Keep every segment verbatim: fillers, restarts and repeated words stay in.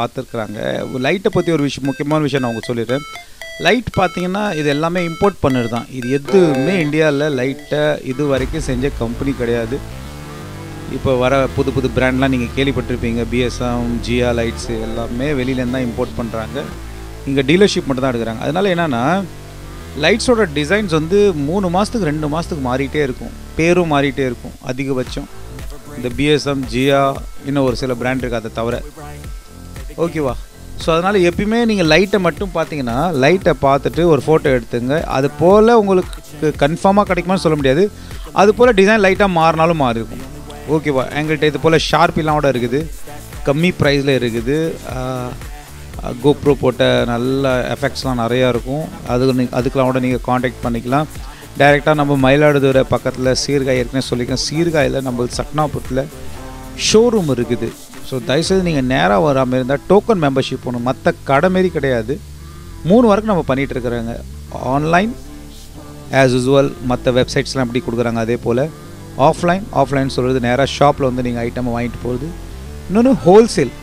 பார்த்துருக்குறாங்க. லைட்டை பற்றி ஒரு விஷயம் முக்கியமான விஷயம் நான் உங்களுக்கு சொல்லிடுறேன். லைட் பார்த்தீங்கன்னா இது எல்லாமே இம்போர்ட் பண்ணுறது தான். இது எதுவுமே இந்தியாவில் லைட்டை இது வரைக்கும் செஞ்ச கம்பெனி கிடையாது. இப்போ வர புது புது பிராண்ட்லாம் நீங்கள் கேள்விப்பட்டிருப்பீங்க. பிஎஸ்எம், ஜியா லைட்ஸு எல்லாமே வெளியிலேருந்து தான் இம்போர்ட் பண்ணுறாங்க. இங்கே டீலர்ஷிப் மட்டும் தான் எடுக்கிறாங்க. அதனால் என்னென்னா லைட்ஸோட டிசைன்ஸ் வந்து மூணு மாதத்துக்கு ரெண்டு மாதத்துக்கு மாறிட்டே இருக்கும், பேரும் மாறிட்டே இருக்கும். அதிகபட்சம் இந்த பிஎஸ்எம், ஜியா, இன்னும் ஒரு சில பிராண்ட் இருக்குது அதை தவிர. ஓகேவா? ஸோ அதனால் எப்பயுமே நீங்கள் லைட்டை மட்டும் பார்த்தீங்கன்னா லைட்டை பார்த்துட்டு ஒரு ஃபோட்டோ எடுத்துங்க. அது போல் உங்களுக்கு கன்ஃபார்மாக கிடைக்குமான்னு சொல்ல முடியாது. அது போல் டிசைன் லைட்டாக மாறினாலும் மாறி இருக்கும். ஓகேவா? எங்கள்கிட்ட இது போல் ஷார்ப் எல்லாம் கூட இருக்குது, கம்மி ப்ரைஸில் இருக்குது. கோப்ரோ போட்ட நல்ல எஃபெக்ட்ஸ்லாம் நிறையா இருக்கும். அது அதுக்கெலாம் கூட நீங்கள் காண்டாக்ட் பண்ணிக்கலாம். டைரெக்டாக நம்ம மயிலாடுதுறை பக்கத்தில் சீர்காய் இருக்குன்னு சொல்லியிருக்கேன். சீர்காயில் நம்ம சட்னாபுரத்தில் ஷோரூம் இருக்குது. ஸோ தயவுசெய்து நீங்கள் நேராக வராமல் இருந்தால் டோக்கன் மெம்பர்ஷிப் போகணும். மற்ற கடை மாரி கிடையாது. மூணு வரைக்கும் நம்ம பண்ணிகிட்ருக்குறாங்க. ஆன்லைன் ஆஸ் யூஸ்வல் மற்ற வெப்சைட்ஸ்லாம் எப்படி கொடுக்குறாங்க அதே போல் ஆஃப்லைன். ஆஃப்லைன் சொல்கிறது நேராக ஷாப்பில் வந்து நீங்கள் ஐட்டமை வாங்கிட்டு போகிறது. இன்னொன்று ஹோல்சேல்.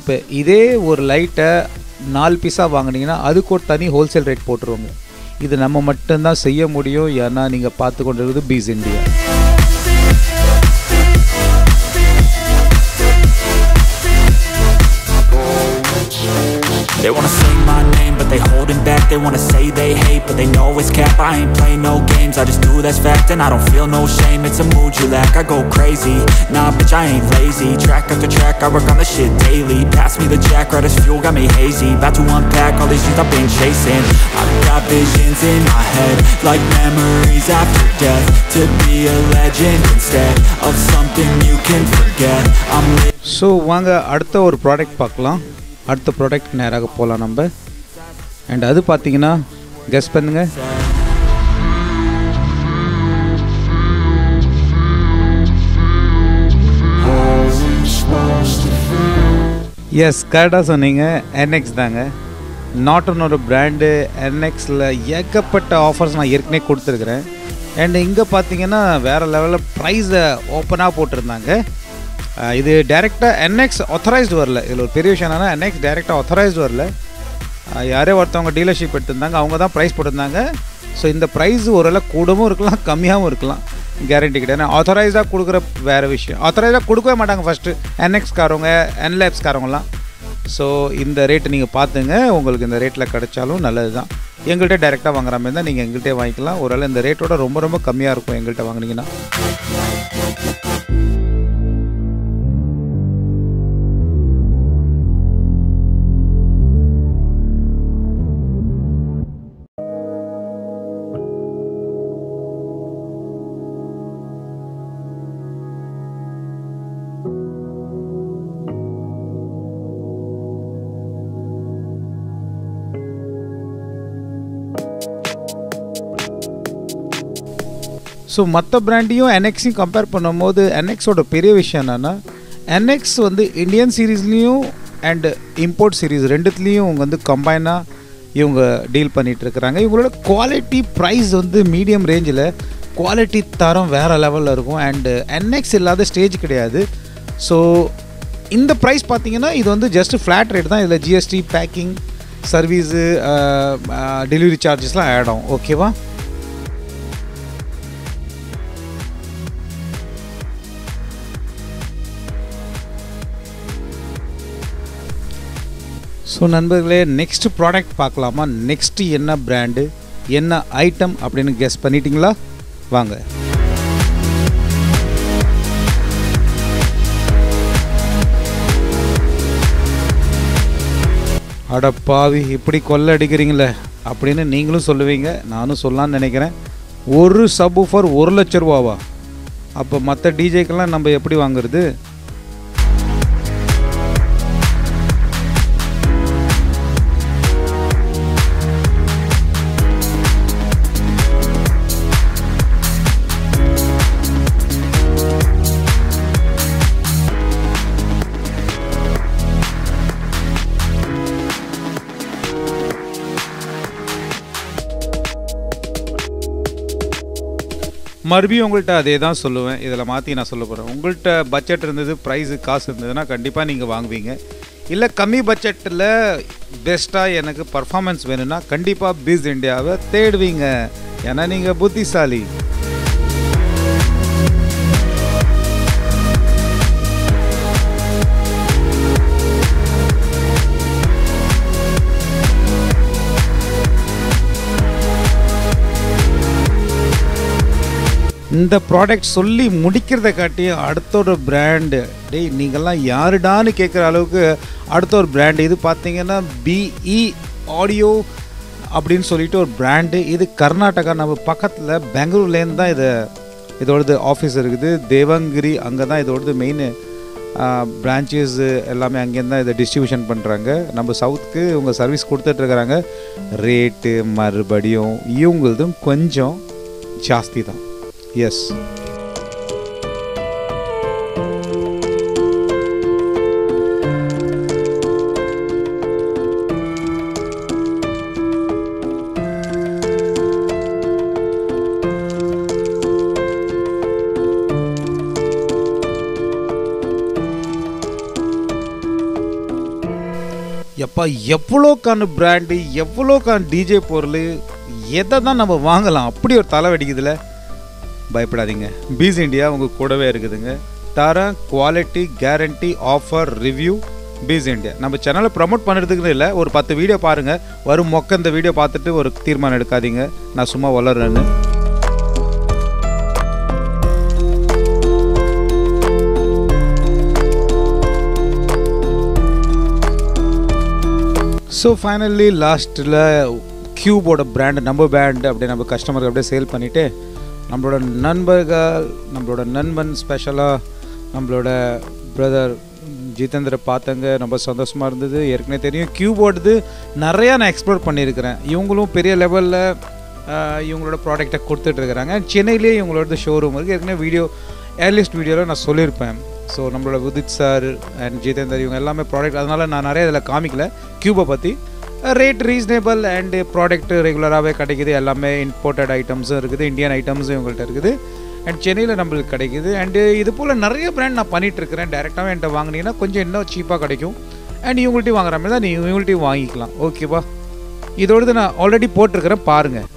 இப்போ இதே ஒரு லைட்டை நாலு பீஸாக வாங்கினீங்கன்னா அதுக்கு ஒரு தனி ஹோல்சேல் ரேட் போட்டுருவாங்க. இது நம்ம மட்டும்தான் செய்ய முடியும். ஏன்னா நீங்கள் பார்த்து கொண்டிருக்கிறது Peace India. They wanna say my name, but they holding back. They wanna say they hate, but they know it's cap. I ain't play no games, I just do that's fact. And I don't feel no shame, it's a mood you lack. I go crazy, nah bitch I ain't lazy. Track after track, I work on this shit daily. Pass me the jack, right as fuel, got me hazy. About to unpack all these things I've been chasing. I've got visions in my head, like memories after death. To be a legend instead of something you can forget. I'm living. So, வாங்க அடுத்த ஒரு product பார்க்கலாம். அடுத்த product நேராக போகலாம் நம்ம. And அது பார்த்தீங்கன்னா கெஸ் பண்ணுங்க. எஸ், கரெக்டாக சொன்னீங்க. என்எக்ஸ் தாங்க. நாட்டனோட பிராண்டு. என்எக்ஸில் ஏகப்பட்ட ஆஃபர்ஸ் நான் ஏற்கனவே கொடுத்துருக்குறேன். அண்ட் இங்கே பார்த்தீங்கன்னா வேறு லெவலில் ப்ரைஸை ஓப்பனாக போட்டிருந்தாங்க. இது டைரெக்டாக என்எக்ஸ் ஆத்தரைஸ்டு வரல. இதில் ஒரு பெரிய விஷயம் என்னன்னா என்எக்ஸ் டைரெக்டாக ஆத்தரைஸ்டு வரல. யாரே ஒருத்தவங்க டீலர்ஷிப் எடுத்திருந்தாங்க, அவங்க தான் ப்ரைஸ் போட்டிருந்தாங்க. ஸோ இந்த ப்ரைஸ் ஓரளவு கூடவும் இருக்கலாம் கம்மியாகவும் இருக்கலாம். கேரண்டி கிடையாது. ஆத்தரைஸ்டாக கொடுக்குற வேறு விஷயம். ஆத்தரைஸ்டாக கொடுக்கவே மாட்டாங்க ஃபஸ்ட்டு என்எக்ஸ்காரவங்க, என்லேப்ஸ்காரவங்களாம். ஸோ இந்த ரேட்டு நீங்கள் பார்த்துங்க. உங்களுக்கு இந்த ரேட்டில் கிடைச்சாலும் நல்லது தான். எங்கள்கிட்ட டைரெக்டாக வாங்குற மாதிரி தான் நீங்கள் எங்கள்கிட்டே வாங்கிக்கலாம். ஓரளவு இந்த ரேட்டோட ரொம்ப ரொம்ப கம்மியாக இருக்கும் எங்கள்கிட்ட வாங்கினீங்கன்னா. ஸோ மற்ற பிராண்டையும் என்எக்ஸையும் கம்பேர் பண்ணும்போது என்எக்ஸோட பெரிய விஷயம் என்னென்னா என்எக்ஸ் வந்து இந்தியன் சீரீஸ்லேயும் அண்டு இம்போர்ட் சீரீஸ் ரெண்டுத்துலேயும் இவங்க வந்து கம்பைனாக இவங்க டீல் பண்ணிகிட்ருக்குறாங்க. இவங்களோட குவாலிட்டி ப்ரைஸ் வந்து மீடியம் ரேஞ்சில் குவாலிட்டி தரம் வேறு லெவலில் இருக்கும். அண்டு என்எக்ஸ் இல்லாத ஸ்டேஜ் கிடையாது. ஸோ இந்த ப்ரைஸ் பார்த்திங்கன்னா இது வந்து ஜஸ்ட் ஃப்ளாட் ரேட் தான். இதில் ஜிஎஸ்டி, பேக்கிங், சர்வீஸு, டெலிவரி சார்ஜஸ்லாம் ஆட் ஆகும். ஓகேவா? ஸோ நண்பர்களே, நெக்ஸ்ட் ப்ராடக்ட் பார்க்கலாமா? நெக்ஸ்ட்டு என்ன பிராண்டு, என்ன ஐட்டம் அப்படின்னு கெஸ் பண்ணிட்டீங்களா? வாங்க. அடப்பாவி, இப்படி கொள்ள அடிக்கிறீங்களே அப்படின்னு நீங்களும் சொல்லுவீங்க, நானும் சொல்லலான்னு நினைக்கிறேன். ஒரு சப்வூஃபர் ஒரு லட்ச ரூபாவா? அப்போ மற்ற டிஜேக்கெல்லாம் நம்ம எப்படி வாங்குறது? மறுபடியும் உங்கள்கிட்ட அதே தான் சொல்லுவேன். இதில் மாற்றி நான் சொல்ல போகிறேன். உங்கள்கிட்ட பட்ஜெட் இருந்தது, ப்ரைஸு காசு இருந்ததுன்னா கண்டிப்பாக நீங்கள் வாங்குவீங்க. இல்ல கம்மி பட்ஜெட்ல பெஸ்டா எனக்கு performance வேணும்னா கண்டிப்பா பீஸ் இந்தியாவை தேடுவீங்க. ஏன்னா நீங்க புத்திசாலி. இந்த ப்ராடக்ட் சொல்லி முடிக்கிறத காட்டி அடுத்த ஒரு பிராண்ட் டேய் நீங்கலாம் யாருடான்னு கேக்குற அளவுக்கு அடுத்த ஒரு பிராண்ட் இது பாத்தீங்கன்னா பி இ ஆடியோ அப்படினு சொல்லிட்டு ஒரு பிராண்ட் இது கர்நாடகா நம்ம பக்கத்துல பெங்களூர்ல இருந்து தான் இது இதோட ஆபீஸ் இருக்குது தேவங்கிரி அங்க தான் இதோட மெயின் branches எல்லாமே அங்க இருந்து தான் இத டிஸ்ட்ரிபியூஷன் பண்றாங்க நம்ம சவுத்துக்கு இவங்க சர்வீஸ் கொடுத்துட்டு இருக்காங்க ரேட் மறுபடியும் இவங்களது கொஞ்சம் ಜಾಸ್தி தான் Yes. Yappa, evlo kan brand, evlo kan DJ porlu, edha dhaan nama vaangalam appadi or thala vedikudhula பயப்படாதீங்க பீஸ் இந்தியா உங்க கூடவே இருக்குதுங்க தர quality guarantee offer review piece India நம்ம சேனலை ப்ரோமோட் பண்ணிறதுக்கு இல்ல ஒரு பத்து வீடியோ பாருங்க வரும் மொக்க இந்த வீடியோ பார்த்துட்டு ஒரு தீர்மானம் எடுக்காதீங்க நான் சும்மா வளர்றேன்னு சோ ஃபைனலி லாஸ்ட்ல கியூபோட பிராண்ட் நம்ம பிராண்ட் அப்படியே நம்ம கஸ்டமருக்கு அப்படியே சேல் பண்ணிட்டு நம்மளோட நண்பர்கள் நம்மளோட நண்பன் ஸ்பெஷலா நம்மளோட பிரதர் ஜிதேந்திர பாத்தங்க ரொம்ப சந்தோஷமா இருந்தது ஏற்கனவே தெரியும் கியூபோர்டுது நிறைய நான் எக்ஸ்ப்ளோர் பண்ணியிருக்கிறேன் இவங்களும் பெரிய லெவல்ல இவங்களோட ப்ராடக்ட்டை கொடுத்துட்டு இருக்காங்க சென்னையிலேயே இவங்களோட ஷோரூம் இருக்கு ஏற்கனவே வீடியோ ஏர்லிஸ்ட் வீடியோல நான் சொல்லியிருப்பேன் ஸோ நம்மளோட உதித் சார் அண்ட் ஜிதேந்தர் இவங்க எல்லாமே ப்ராடக்ட் அதனால நான் நிறைய இதில் காமிக்கல கியூபை பற்றி ரேட் ரீசனபிள் அண்ட் ப்ராடக்ட் ரெகுலராகவே கிடைக்குது எல்லாமே இம்போர்ட்டட் ஐட்டம்ஸும் இருக்குது இந்தியன் ஐட்டம்ஸும் இவங்கள்ட்ட இருக்குது அண்ட் சென்னையில் நம்மளுக்கு கிடைக்குது அண்டு இது போல் நிறைய பிராண்ட் நான் பண்ணிகிட்ருக்கிறேன் டேரெக்டாகவே என்கிட்ட வாங்கினீங்கன்னா கொஞ்சம் இன்னும் சீப்பாக கிடைக்கும் அண்ட் இவங்கள்ட்டையும் வாங்குற மாதிரி தான் நீ இவங்கள்ட்டையும் வாங்கிக்கலாம் ஓகேவா இதோடு நான் ஆல்ரெடி போட்டிருக்கிறேன் பாருங்கள்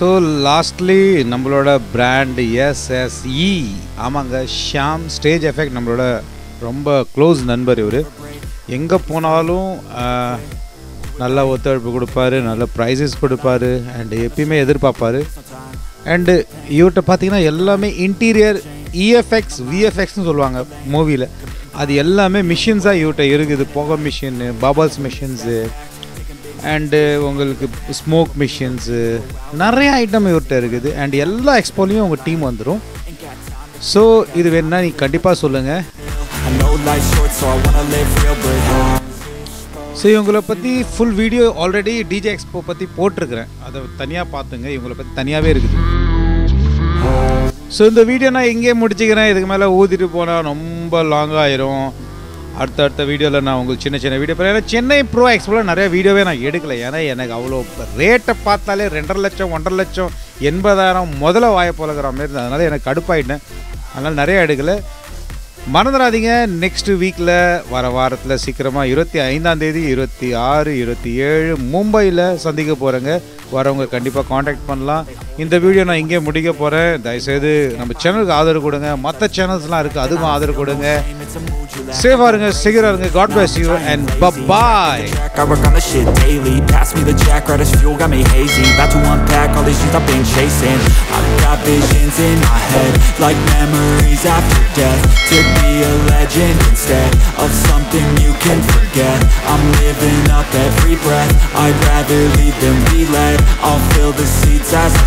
So lastly நம்மளோட பிராண்ட் எஸ் எஸ் இ ஆமாங்க ஷாம் ஸ்டேஜ் எஃபெக்ட் நம்மளோட ரொம்ப க்ளோஸ் நண்பர் இவர் எங்கே போனாலும் நல்ல ஒத்துழைப்பு கொடுப்பாரு நல்ல ப்ரைஸஸ் கொடுப்பாரு அண்டு எப்பயுமே எதிர்பார்ப்பார் அண்டு இவர்கிட்ட பார்த்தீங்கன்னா எல்லாமே இன்டீரியர் இஎஃப்எக்ஸ் விஎஃப்எக்ஸ்னு சொல்லுவாங்க மூவியில் அது எல்லாமே மிஷின்ஸாக இவர்கிட்ட இருக்குது புகை மிஷின்னு பபல்ஸ் மிஷின்ஸு அண்டு உங்களுக்கு ஸ்மோக் மிஷின்ஸு நிறைய ஐட்டம் இவர்கிட்ட இருக்குது அண்ட் எல்லா எக்ஸ்போலையும் உங்கள் டீம் வந்துடும் ஸோ இது வேணுன்னா நீங்கள் கண்டிப்பாக சொல்லுங்கள் ஸோ இவங்களை பற்றி full video already DJ expo பற்றி போட்டிருக்கிறேன் அதை தனியாக பார்த்துங்க இவங்களை பற்றி தனியாகவே இருக்குது ஸோ இந்த வீடியோ நான் எங்கேயே முடிச்சுக்கிறேன் இதுக்கு மேலே ஊற்றிட்டு போனால் ரொம்ப லாங்காக ஆயிரும் அடுத்த அடுத்த வீடியோவில் நான் உங்களுக்கு சின்ன சின்ன வீடியோ போகிறேன் ஏன்னா சென்னை ப்ரோ எக்ஸ்போவில் நிறைய வீடியோவே நான் எடுக்கலை ஏன்னா எனக்கு அவ்வளோ ரேட்டை பார்த்தாலே ரெண்டரை லட்சம் ஒன்றரை லட்சம் எண்பதாயிரம் முதல்ல வாய போலங்கிற மாதிரி அதனால் எனக்கு கடுப்பாயிட்டேன் அதனால் நிறையா எடுக்கலை மறந்துடாதீங்க நெக்ஸ்ட் வீக்கில் வர வாரத்தில் சீக்கிரமாக இருபத்தி ஐந்தாம் தேதி இருபத்தி ஆறு இருபத்தி ஏழு மும்பையில் சந்திக்க போகிறேங்க வரவங்க கண்டிப்பாக காண்டாக்ட் பண்ணலாம் இந்த வீடியோ நான் இங்கே முடிக்க போகிறேன் தயவுசெய்து நம்ம சேனலுக்கு ஆதரவு கொடுங்க மற்ற சேனல்ஸ்லாம் இருக்குது அதுக்கும் ஆதரவு கொடுங்க சேஃபாக இருங்க சீக்கிரம் இருங்க God bless you and bye bye Be a legend instead of something you can forget I'm living up every breath I'd rather lead than be led I'll fill the seats as I